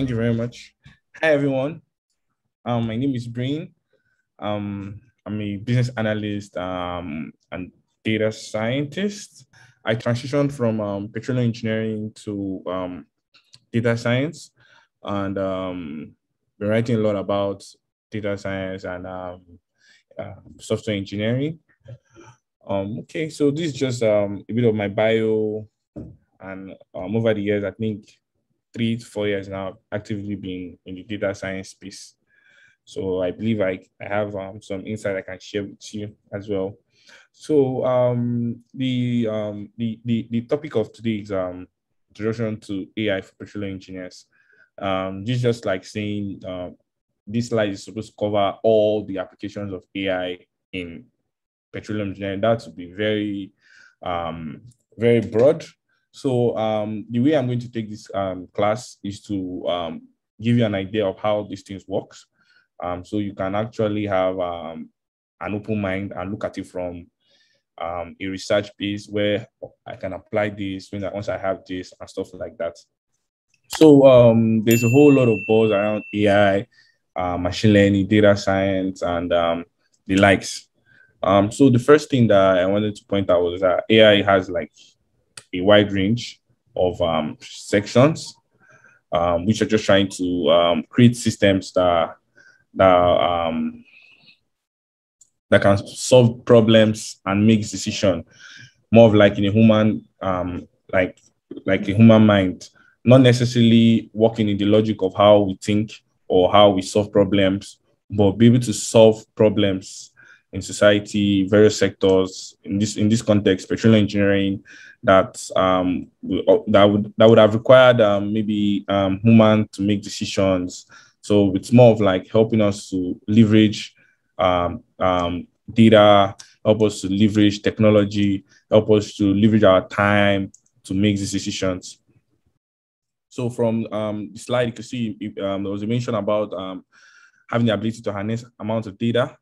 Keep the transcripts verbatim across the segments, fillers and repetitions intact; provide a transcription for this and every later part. Thank you very much. Hi, everyone. Um, my name is Breen. Um, I'm a business analyst um, and data scientist. I transitioned from um, petroleum engineering to um, data science, and um, been writing a lot about data science and um, uh, software engineering. Um, okay, so this is just um, a bit of my bio, and um, over the years, I think three to four years now, actively being in the data science space. So I believe I, I have um, some insight I can share with you as well. So um, the, um, the, the, the topic of today is um, introduction to A I for petroleum engineers. Um, this is just like saying uh, this slide is supposed to cover all the applications of A I in petroleum engineering. That would be very, um, very broad. So um, the way I'm going to take this um, class is to um, give you an idea of how these things works. Um, so you can actually have um, an open mind and look at it from um, a research base where I can apply this when I, once I have this and stuff like that. So um, there's a whole lot of buzz around A I, uh, machine learning, data science, and um, the likes. Um, so the first thing that I wanted to point out was that A I has like a wide range of um, sections, um, which are just trying to um, create systems that that um, that can solve problems and make decisions, more of like in a human um, like like a human mind, not necessarily working in the logic of how we think or how we solve problems, but be able to solve problems in society, various sectors. In this in this context, petroleum engineering, that um that would that would have required um, maybe um, human to make decisions. So it's more of like helping us to leverage um, um, data, help us to leverage technology, help us to leverage our time to make these decisions. So from um, the slide, you can see um, there was a mention about um, having the ability to harness amounts of data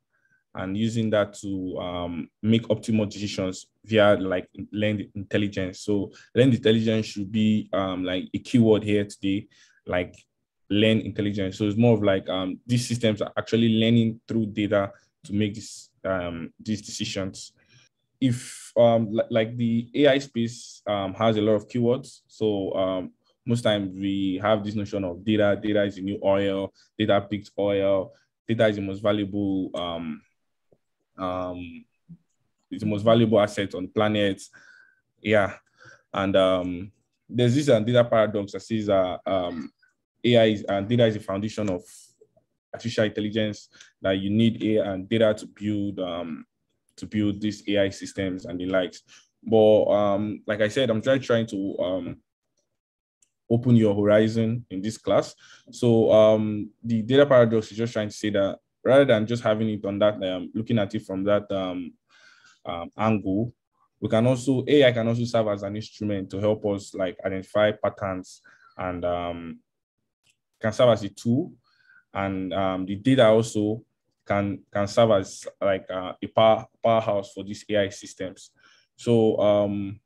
and using that to um, make optimal decisions via like learned intelligence. So learned intelligence should be um, like a keyword here today, like learn intelligence. So it's more of like um, these systems are actually learning through data to make this, um, these decisions. If um, like the A I space um, has a lot of keywords, so um, most times we have this notion of data. Data is the new oil. Data picks oil. Data is the most valuable. Um, um, it's the most valuable asset on the planet. Yeah, and um, there's this uh, data paradox that says that uh, um, A I is, and data is the foundation of artificial intelligence, that you need A I and data to build um, to build these A I systems and the likes. But um, like I said, I'm trying trying to um, open your horizon in this class. So um, the data paradox is just trying to say that rather than just having it on that, um, looking at it from that um, um, angle, we can also A I can also serve as an instrument to help us like identify patterns and um, can serve as a tool, and um, the data also can can serve as like uh, a power, powerhouse for these A I systems. So, um,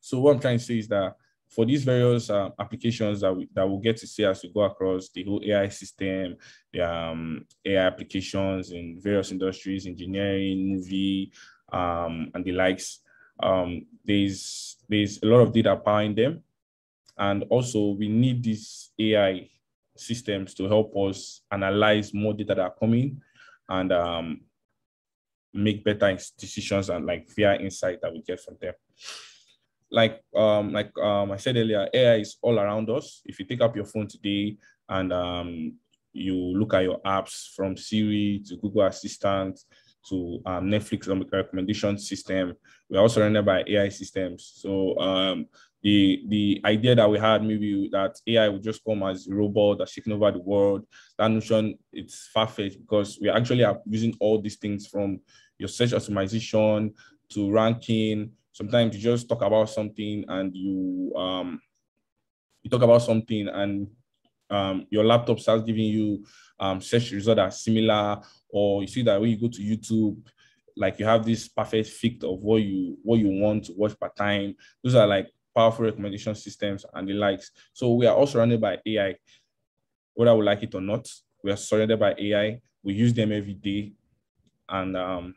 so what I'm trying to say is that for these various uh, applications that we that we'll get to see as we go across the whole A I system, the um, A I applications in various industries, engineering, movie, um, and the likes, um, there's there's a lot of data powering them. And also, we need these A I systems to help us analyze more data that are coming and um, make better decisions and like via insight that we get from them. Like um, like um, I said earlier, A I is all around us. If you take up your phone today and um, you look at your apps, from Siri to Google Assistant to um, Netflix recommendation system, we are all surrounded by A I systems. So um, The, the idea that we had, maybe that A I would just come as a robot that's taking over the world, that notion, it's far-fetched, because we actually are using all these things, from your search optimization to ranking. Sometimes you just talk about something and you, um, you talk about something and um, your laptop starts giving you um, search results that are similar, or you see that when you go to YouTube, like you have this perfect fit of what you, what you want to watch per time. Those are like powerful recommendation systems and the likes. So we are all surrounded by A I, whether we like it or not. We are surrounded by A I. We use them every day. And um,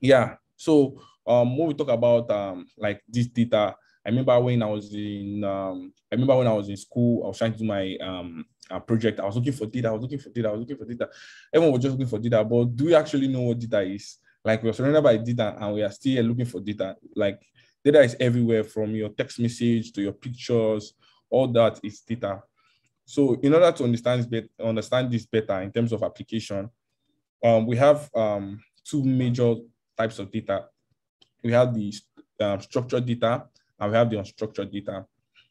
yeah, so um, when we talk about um, like this data, I remember when I was in, um, I remember when I was in school, I was trying to do my um, uh, project. I was looking for data, I was looking for data, I was looking for data. Everyone was just looking for data, but do you actually know what data is? Like, we're surrounded by data and we are still looking for data. Like, data is everywhere, from your text message to your pictures, all that is data. So in order to understand this, understand this better in terms of application, um, we have um, two major types of data. We have the uh, structured data, and we have the unstructured data.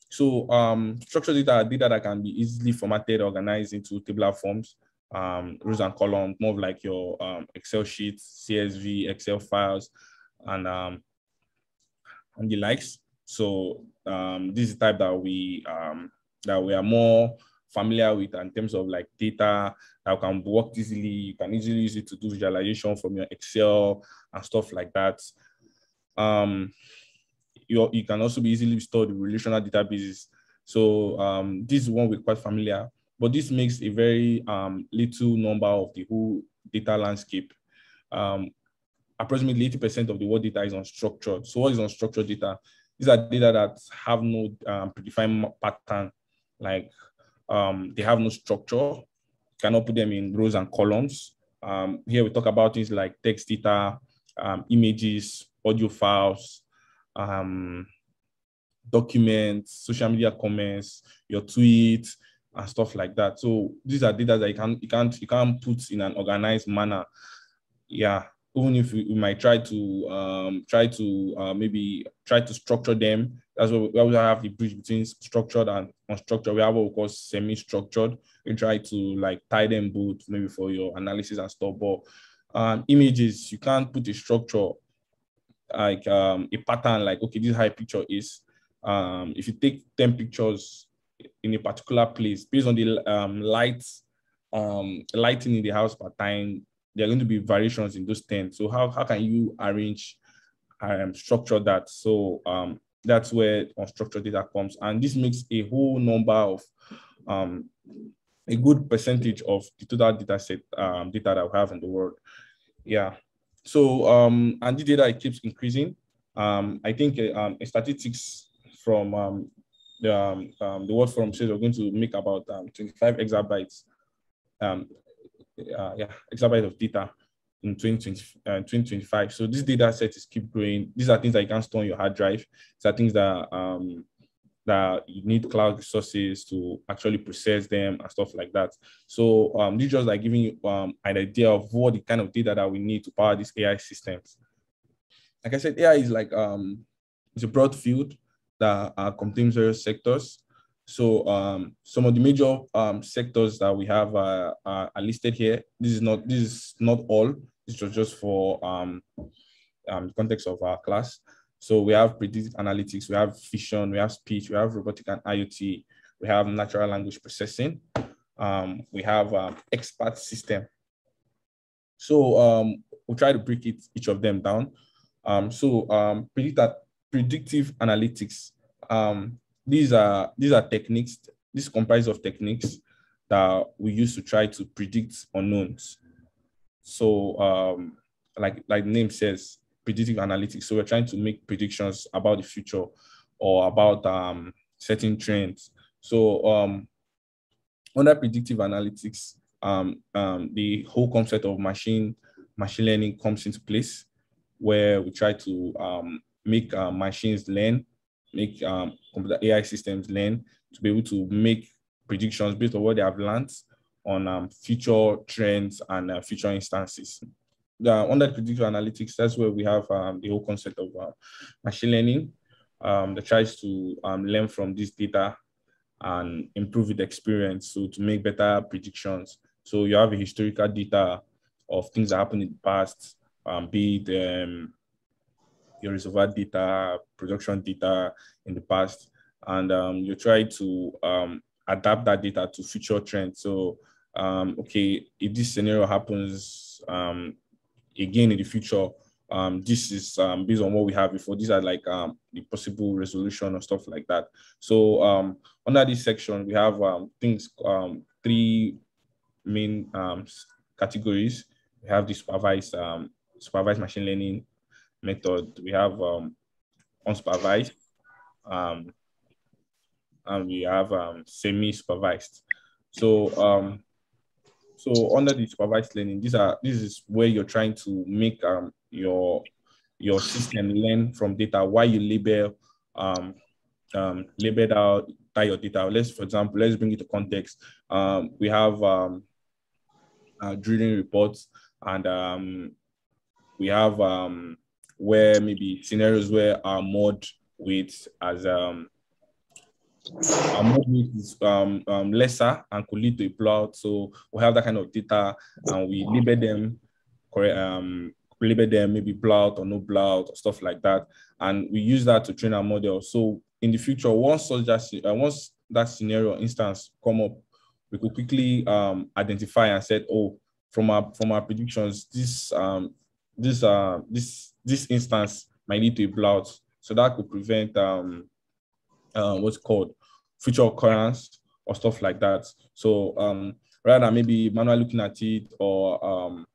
So um, structured data are data that can be easily formatted, organized into tabular forms, um, rows and columns, more of like your um, Excel sheets, C S V, Excel files, and, um, and the likes. So um, this is the type that we, um, that we are more familiar with in terms of like data that can work easily. You can easily use it to do visualization from your Excel and stuff like that. Um, You, you can also be easily stored in relational databases. So um, this is one we're quite familiar, but this makes a very um, little number of the whole data landscape. Um, approximately eighty percent of the world data is unstructured. So what is unstructured data? These are data that have no um, predefined pattern. Like um, they have no structure. You cannot put them in rows and columns. Um, here we talk about things like text data, um, images, audio files, um documents, social media comments, your tweets and stuff like that. So these are data that you can you can't you can't put in an organized manner. Yeah, even if we, we might try to um try to uh, maybe try to structure them. That's what we, we have the bridge between structured and unstructured. We have what we call semi-structured. We try to like tie them both maybe for your analysis and stuff. But um images, you can't put a structure, like um, a pattern, like, okay, this is how a picture is. Um, if you take ten pictures in a particular place, based on the um, lights, um, lighting in the house per time, there are going to be variations in those ten. So how, how can you arrange um, structure that? So um, that's where unstructured data comes. And this makes a whole number of, um, a good percentage of the total data set, um, data that we have in the world. Yeah. So, um, and the data, it keeps increasing. Um, I think uh, um, statistics from um, the, um, um, the World Forum says we're going to make about um, twenty-five exabytes, um, uh, yeah, exabytes of data in twenty twenty-five. So this data set is keep growing. These are things that you can store on your hard drive. These are things that, um, that you need cloud resources to actually process them and stuff like that. So um, this just like giving you um, an idea of what the kind of data that we need to power these A I systems. Like I said, A I is like, um, it's a broad field that uh, contains various sectors. So um, some of the major um, sectors that we have uh, are listed here. This is not, this is not all, this was just for um, um, the context of our class. So we have predictive analytics, we have vision, we have speech, we have robotic and IoT, we have natural language processing, um, we have um, expert system. So um, we'll try to break it, each of them down. Um, so um, predict predictive analytics, um, these are these are techniques. This comprises of techniques that we use to try to predict unknowns. So um, like like the name says, predictive analytics. So we're trying to make predictions about the future or about um, certain trends. So um, under predictive analytics, um, um, the whole concept of machine machine learning comes into place, where we try to um, make uh, machines learn, make um, computer A I systems learn to be able to make predictions based on what they have learned on um, future trends and uh, future instances. Uh, under predictive analytics, that's where we have um, the whole concept of uh, machine learning um, that tries to um, learn from this data and improve its experience, so to make better predictions. So you have a historical data of things that happened in the past, um, be it um, your reservoir data, production data in the past, and um, you try to um, adapt that data to future trends. So, um, okay, if this scenario happens, um, again in the future, um, this is um, based on what we have before. These are like um, the possible resolution or stuff like that. So um, under this section, we have um, things, um, three main um, categories. We have the supervised, um, supervised machine learning method. We have um, unsupervised, um, and we have um, semi-supervised. So, um, so under the supervised learning, these are this is where you're trying to make um, your your system learn from data. Why you label um, um, labeled out your data? Let's, for example, let's bring it to context. Um, we have um, uh, drilling reports, and um, we have um, where maybe scenarios where our mod weights as um, our mod weight is um, um, lesser and could lead to a plout. So we have that kind of data, and we label them correct. Um, label them maybe plout or no plout or stuff like that, and we use that to train our model. So in the future, once such that uh, once that scenario instance come up, we could quickly um, identify and said, oh, from our from our predictions, this um, this uh, this this instance might lead to a plout. So that could prevent um, uh, what's called future occurrence or stuff like that. So um, rather than maybe manually looking at it or um,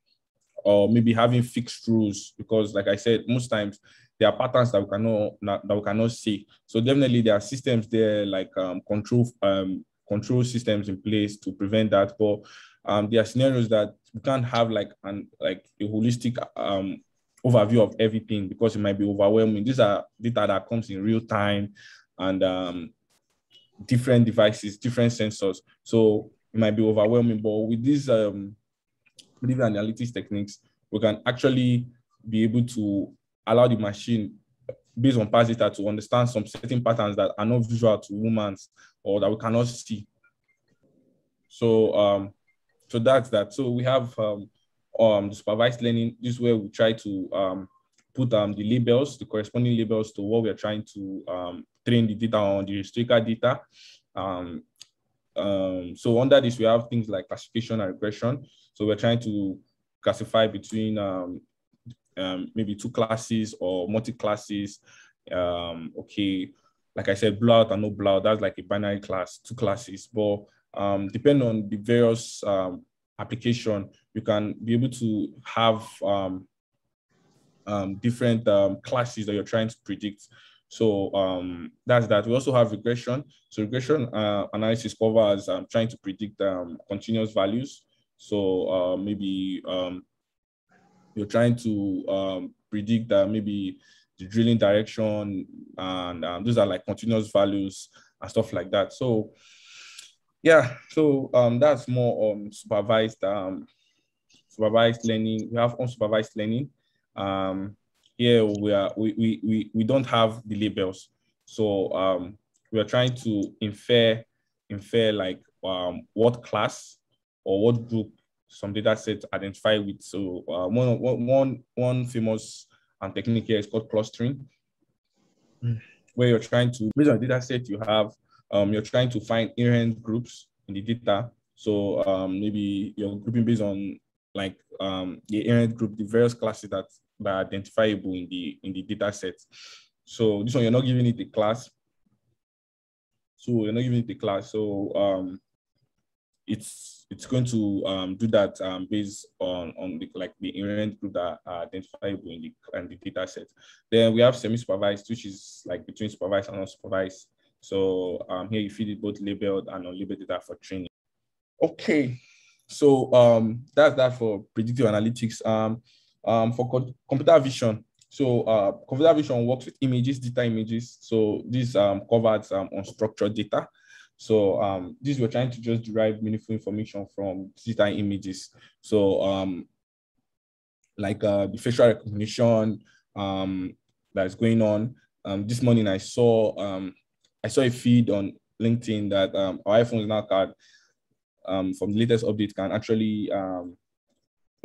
or maybe having fixed rules, because like I said, most times there are patterns that we cannot that we cannot see. So definitely there are systems there like um, control um, control systems in place to prevent that. But um, there are scenarios that we can't have like an like a holistic um, overview of everything, because it might be overwhelming. These are data that comes in real time, and um, different devices, different sensors. So it might be overwhelming. But with these um, predictive analytics techniques, we can actually be able to allow the machine, based on past data, to understand some certain patterns that are not visual to humans or that we cannot see. So, um, so that's that. So we have um, um, the supervised learning. This is where we try to um, put um, the labels, the corresponding labels to what we are trying to um, train the data on, the historical data. Um, um, so under this, we have things like classification and regression. So we're trying to classify between um, um, maybe two classes or multi-classes. Um, okay, like I said, blowout and no blowout, that's like a binary class, two classes. But um, depending on the various um, application, you can be able to have um, um, different um, classes that you're trying to predict. So um, that's that. We also have regression. So regression uh, analysis covers um, trying to predict um, continuous values. So uh, maybe um, you're trying to um, predict that maybe the drilling direction, and um, those are like continuous values and stuff like that. So yeah, so um, that's more on supervised, um, supervised learning. We have unsupervised learning. Um, here we are, we, we, we, we don't have the labels. So um, we are trying to infer, infer like um, what class or what group some data sets identify with. So uh, one, one, one famous um, technique here is called clustering, mm. where you're trying to, based on the data set you have, um, you're trying to find inherent groups in the data. So um, maybe you're grouping based on like um, the inherent group, the various classes that, that are identifiable in the, in the data set. So this one, you're not giving it a class. So you're not giving it a class. So um, it's, It's going to um, do that um, based on, on the, like the inherent group that are identifiable in the, in the data set. Then we have semi-supervised, which is like between supervised and unsupervised. So um, here you feed it both labeled and unlabeled data for training. Okay, so um, that's that for predictive analytics. Um, um, for co computer vision, so uh, computer vision works with images, data images. So this um, covers um, unstructured data. So um, this we're trying to just derive meaningful information from data images. So um, like uh, the facial recognition um, that's going on. Um, this morning I saw um, I saw a feed on LinkedIn that um, our iPhones now card um, from the latest update can actually um,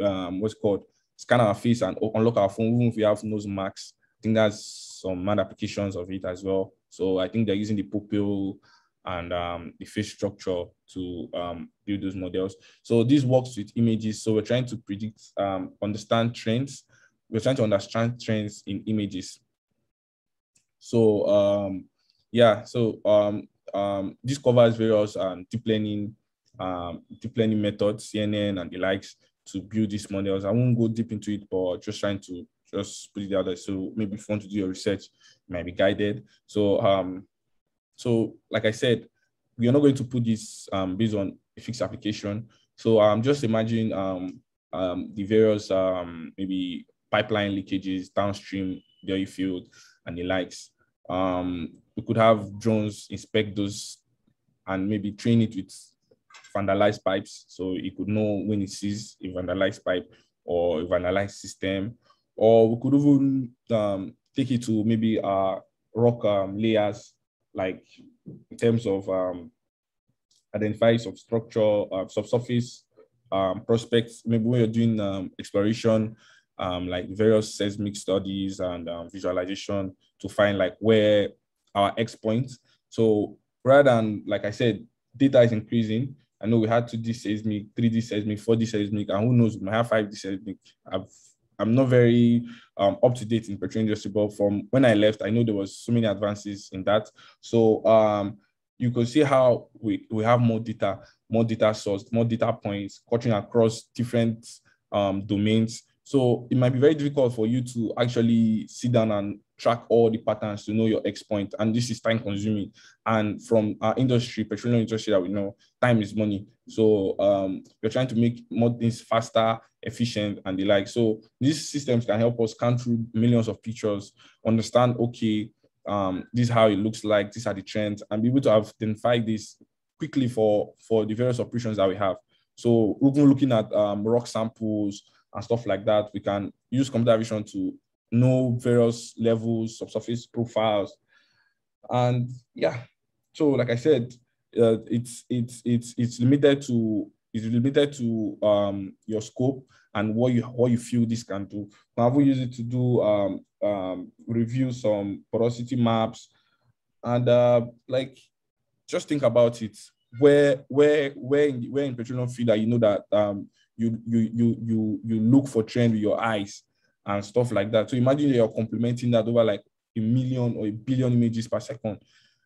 um, what's called scan our face and unlock our phone even if we have nose marks. I think that's some mad applications of it as well. So I think they're using the pupil and um, the face structure to um, build those models. So this works with images. So we're trying to predict, um, understand trends we're trying to understand trends in images. So um, yeah, so um, um, this covers various um, deep learning, um, deep learning methods, C N N and the likes, to build these models. I won't go deep into it, but just trying to just put it out there. So maybe if you want to do your research, you might be guided. So, um, so like I said, we are not going to put this um, based on a fixed application. So um, just imagine um, um, the various um, maybe pipeline leakages downstream the oil field and the likes. Um, we could have drones inspect those and maybe train it with vandalized pipes, so it could know when it sees a vandalized pipe or a vandalized system. Or we could even um, take it to maybe uh, rock um, layers, like in terms of um, identify substructure, uh, subsurface um, prospects. Maybe when you're doing um, exploration, um, like various seismic studies and um, visualization to find like where our X points. So rather than, like I said, data is increasing. I know we had two D seismic, three D seismic, four D seismic, and who knows, we might have five D seismic. I've, I'm not very um, up to date in petroleum industry, but from when I left, I know there was so many advances in that. So um, you could see how we, we have more data, more data source, more data points, cutting across different um, domains. So it might be very difficult for you to actually sit down and track all the patterns to know your X point. And this is time consuming. And from our industry, petroleum industry that we know, time is money. So um, we're trying to make more things faster, efficient, and the like. So these systems can help us count through millions of pictures, understand, okay, um, this is how it looks like, these are the trends, and be able to identify this quickly for, for the various operations that we have. So we're looking at um, rock samples and stuff like that. We can use computer vision to know various levels, subsurface profiles, and yeah. So, like I said, uh, it's it's it's it's limited to it's limited to um, your scope and what you what you feel this can do. Now, we use it to do um, um, review some porosity maps, and uh, like just think about it. Where where where in, where in petroleum field that you know that um, you you you you you look for trend with your eyes and stuff like that. So imagine you're complementing that over like a million or a billion images per second.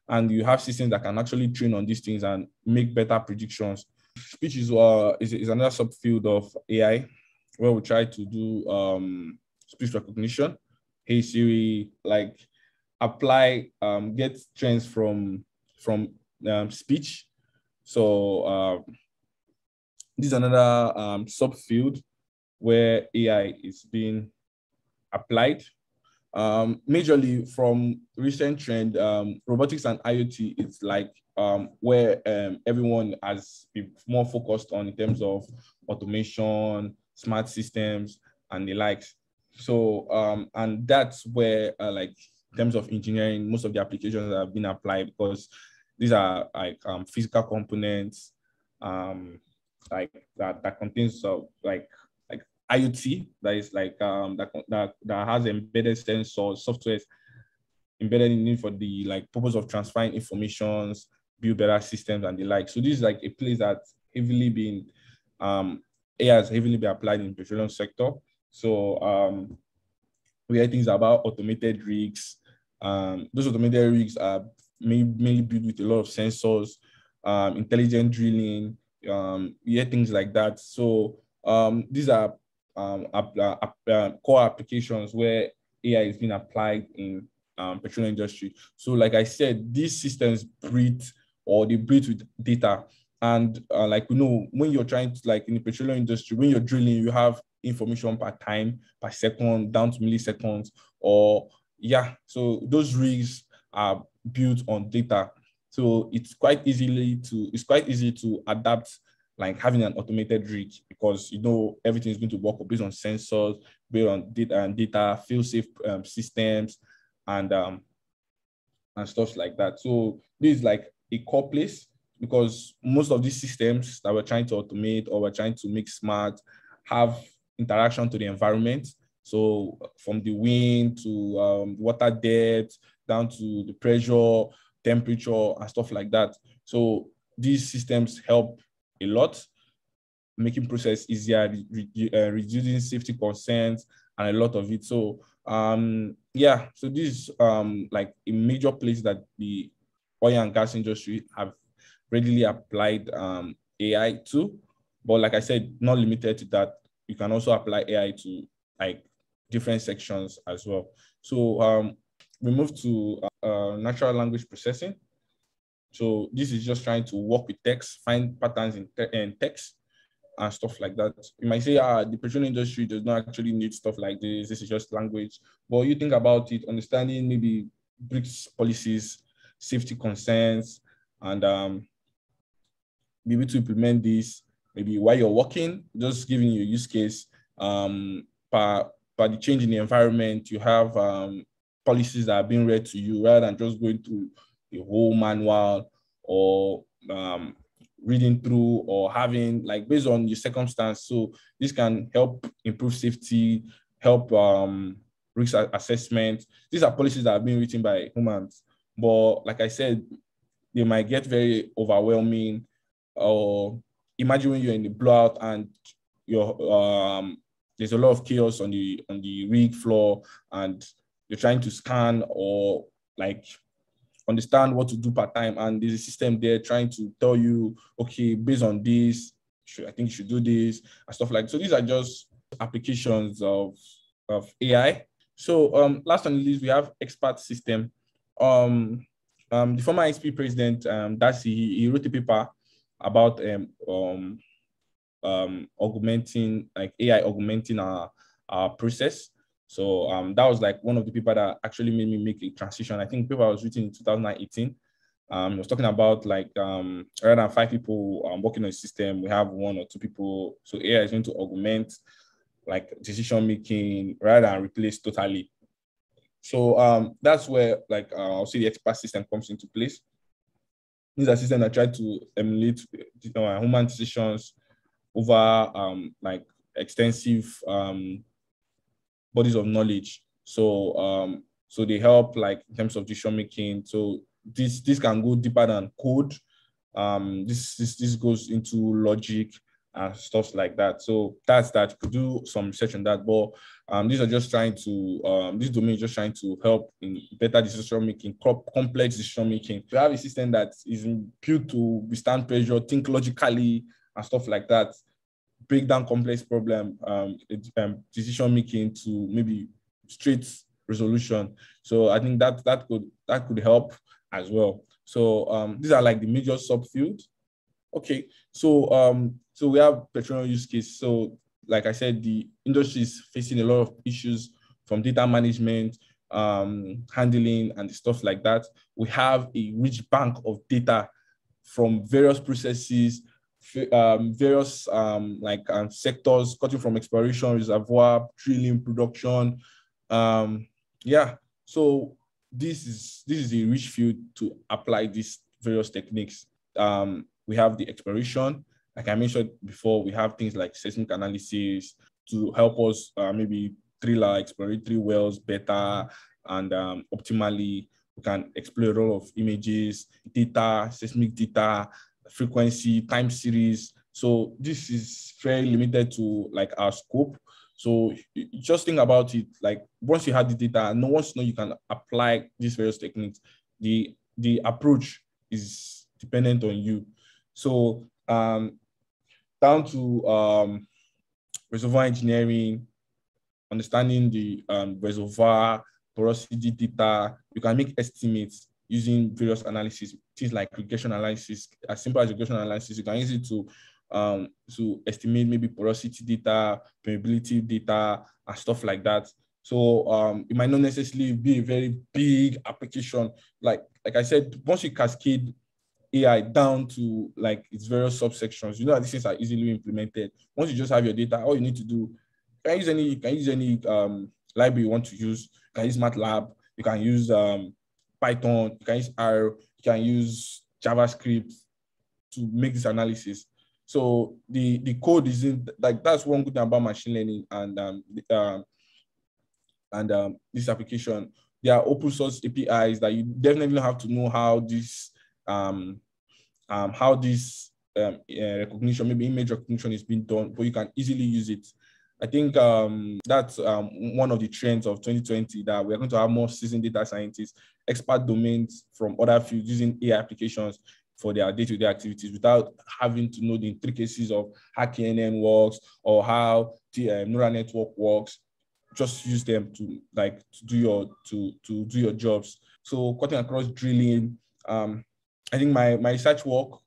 And you have systems that can actually train on these things and make better predictions. Speech is, uh, is, is another subfield of A I where we try to do um, speech recognition. Hey Siri, like apply, um, get trends from, from um, speech. So uh, this is another um, subfield where A I is being applied. Um, majorly from recent trend, um, robotics and I O T is like um, where um, everyone has been more focused on in terms of automation, smart systems, and the likes. So, um, and that's where uh, like in terms of engineering, most of the applications have been applied because these are like um, physical components um, like that, that contains uh, like I O T that is like um that, that that has embedded sensors, software embedded in it for the like purpose of transferring informations, build better systems and the like. So this is like a place that heavily been um A I has heavily been applied in the petroleum sector. So um we hear things about automated rigs. Um those automated rigs are mainly built with a lot of sensors, um intelligent drilling, um we hear things like that. So um these are Um, uh, uh, uh, core applications where A I is being applied in um, petroleum industry. So like I said, these systems breathe or they breathe with data. And uh, like, you know, when you're trying to like in the petroleum industry, when you're drilling, you have information per time, per second, down to milliseconds or yeah. So those rigs are built on data. So it's quite easily to, it's quite easy to adapt like having an automated rig because you know everything is going to work based on sensors, based on data and data, fail-safe um, systems, and um, and stuff like that. So this is like a core place because most of these systems that we're trying to automate or we're trying to make smart have interaction to the environment. So from the wind to um, water depth, down to the pressure, temperature, and stuff like that. So these systems help a lot, making process easier, re re uh, reducing safety concerns, and a lot of it. So um, yeah, so this is um, like a major place that the oil and gas industry have readily applied um, A I to. But like I said, not limited to that. You can also apply A I to like different sections as well. So um, we move to uh, natural language processing. So this is just trying to work with text, find patterns in, te in text and stuff like that. You might say, ah, the petroleum industry does not actually need stuff like this. This is just language. But you think about it, understanding maybe BRICS policies, safety concerns, and um, be able to implement this maybe while you're working, just giving you a use case. Um, per, per the change in the environment, you have um, policies that are being read to you rather than just going through the whole manual or um, reading through or having like based on your circumstance. So this can help improve safety, help um, risk assessment. These are policies that have been written by humans, but like I said, they might get very overwhelming. Or imagine when you're in the blowout and you're, um, there's a lot of chaos on the on the rig floor and you're trying to scan or like understand what to do part time, and there's a system there trying to tell you, okay, based on this, I think you should do this and stuff like that. So these are just applications of, of A I. So um, last on the list, we have expert system. Um, um, the former I S P president, um, Darcy, he, he wrote a paper about um, um, um, augmenting, like A I augmenting our, our process. So um, that was like one of the people that actually made me make a transition. I think the paper was written in two thousand eighteen. Um, it was talking about like um, rather than five people um, working on the system, we have one or two people. So A I is going to augment like decision-making rather than replace totally. So um, that's where like uh, I'll say the expert system comes into place. These are systems that try to emulate you know, human decisions over um, like extensive um, bodies of knowledge. So um, so they help like in terms of decision making. So this this can go deeper than code. Um, this this this goes into logic and stuff like that. So that's that. You could do some research on that. But um, these are just trying to um, this domain is just trying to help in better decision making, complex decision making. We have a system that is built to withstand pressure, think logically, and stuff like that. Break down complex problem, um, um, decision making to maybe straight resolution. So I think that that could that could help as well. So um, these are like the major subfields. Okay, so um, so we have petroleum use case. So like I said, the industry is facing a lot of issues from data management, um, handling, and stuff like that. We have a rich bank of data from various processes. Um, various um, like um, sectors, cutting from exploration, reservoir, drilling, production, um, yeah. So this is this is a rich field to apply these various techniques. Um, we have the exploration, like I mentioned before. We have things like seismic analysis to help us uh, maybe drill our exploratory wells better and um, optimally. We can explore a lot of images, data, seismic data, frequency, time series. So this is fairly limited to like our scope. So just think about it, like once you have the data, no one's know you can apply these various techniques. The the approach is dependent on you. So um, down to um, reservoir engineering, understanding the um, reservoir, porosity data, you can make estimates using various analysis, things like regression analysis, as simple as regression analysis. You can use it to, um, to estimate maybe porosity data, permeability data, and stuff like that. So um, it might not necessarily be a very big application. Like, like I said, once you cascade A I down to like its various subsections, you know that these things are easily implemented. Once you just have your data, all you need to do, you can use any, you can use any um, library you want to use. You can use MATLAB, you can use um, Python, you can use R, you can use JavaScript to make this analysis. So the, the code isn't, like that's one good thing about machine learning and um, uh, and um, this application. There are open source A P Is that you definitely have to know how this, um, um, how this um, uh, recognition, maybe image recognition is being done, but you can easily use it. I think um, that's um, one of the trends of twenty twenty, that we're going to have more seasoned data scientists, expert domains from other fields using A I applications for their day-to-day activities without having to know the intricacies of how K N N works or how the uh, neural network works. Just use them to like to do your to to do your jobs. So cutting across drilling, um, I think my my research work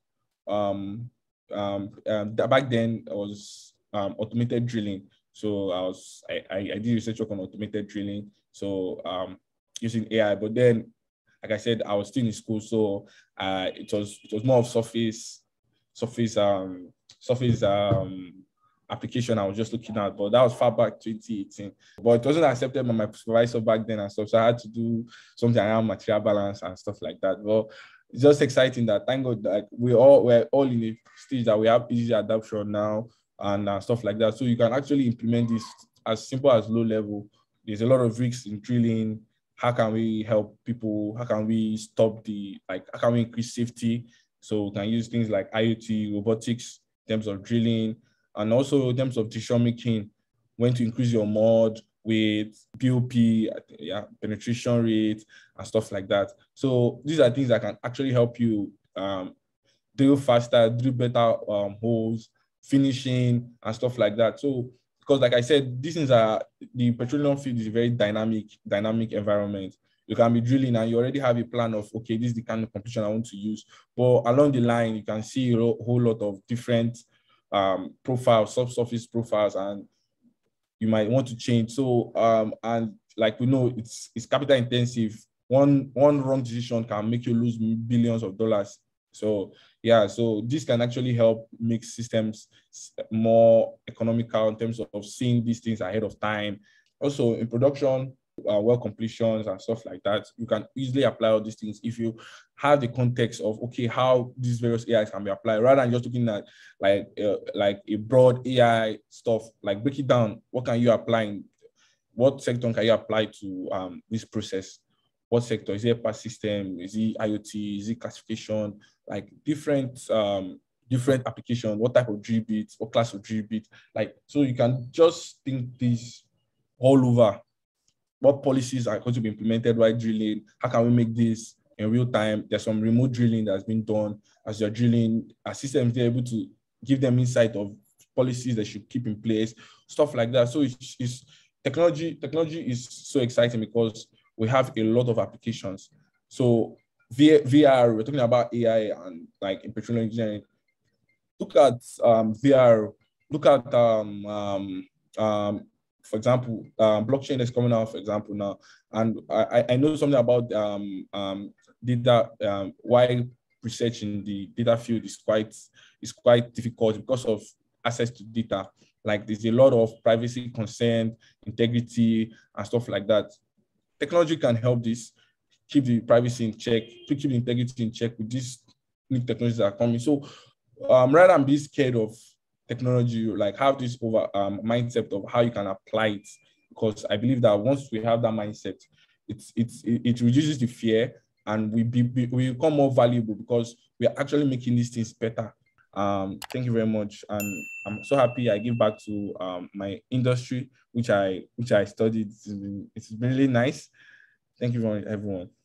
um, um, um, back then was um, automated drilling. So I was I, I I did research work on automated drilling. So um, using A I, but then, like I said, I was still in school, so uh, it was it was more of surface, surface, um, surface um, application I was just looking at. But that was far back, twenty eighteen. But it wasn't accepted by my supervisor back then and stuff. So I had to do something around material balance and stuff like that. But it's just exciting that thank God that we all we're all in a stage that we have easy adoption now and uh, stuff like that. So you can actually implement this as simple as low level. There's a lot of risks in drilling. How can we help people? How can we stop the, like, how can we increase safety? So we can use things like I O T, robotics, in terms of drilling, and also in terms of decision making, when to increase your mod with B O P, yeah, penetration rate, and stuff like that. So these are things that can actually help you um, drill faster, drill better um, holes, finishing, and stuff like that. So, because like I said, these things are, the petroleum field is a very dynamic, dynamic environment. You can be drilling and you already have a plan of, okay, this is the kind of completion I want to use. But along the line, you can see a whole lot of different um, profiles, subsurface profiles, and you might want to change. So, um, and like we know, it's, it's capital intensive. One, one wrong decision can make you lose billions of dollars. So yeah, so this can actually help make systems more economical in terms of seeing these things ahead of time. Also in production, uh, well completions and stuff like that, you can easily apply all these things if you have the context of, okay, how these various A Is can be applied, rather than just looking at like, uh, like a broad A I stuff, like break it down. What can you apply? In, what sector can you apply to um, this process? What sector? Is it a pass system? Is it I O T? Is it classification? Like different um, different application, what type of drill bit, what class of drill bit? Like, so you can just think this all over. What policies are going to be implemented while drilling? How can we make this in real time? There's some remote drilling that's been done. As you're drilling, our systems, they're able to give them insight of policies that should keep in place, stuff like that. So it's, it's technology, technology is so exciting because we have a lot of applications. So V R, we're talking about A I and like in petroleum engineering. Look at um, V R, look at, um, um, um, for example, uh, blockchain is coming out, for example, now. And I, I know something about um, um, data, um, why research in the data field is quite, is quite difficult because of access to data. Like there's a lot of privacy concern, integrity, and stuff like that. Technology can help this, keep the privacy in check, to keep the integrity in check with these new technologies that are coming. So um, rather than be scared of technology, like have this over um, mindset of how you can apply it. Because I believe that once we have that mindset, it's, it's, it reduces the fear and we, be, we become more valuable because we are actually making these things better. Um, thank you very much. And I'm so happy I give back to um, my industry, which I, which I studied. It's been, it's really nice. Thank you very much, everyone.